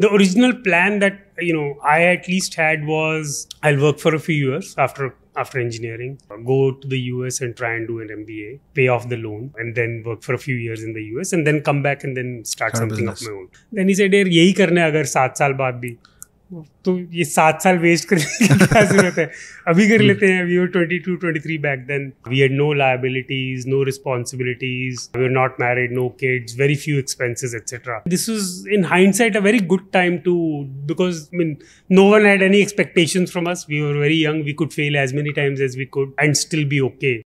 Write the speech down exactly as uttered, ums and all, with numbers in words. The original plan that, you know, I at least had was I'll work for a few years after after engineering, go to the U S and try and do an M B A, pay off the loan, and then work for a few years in the U S and then come back and then start Our something business. of my own. Then he said, "Yaar, yehi karna hai agar सात साल बाद भी तो ये सात साल waste करने की क्या जरूरत है? अभी कर लेते हैं." We were twenty-two, twenty-three back then. We had no liabilities, no responsibilities. We were not married, no kids, very few expenses, et cetera. This was, in hindsight, a very good time to, because I mean, no one had any expectations from us. We were very young. We could fail as many times as we could and still be okay.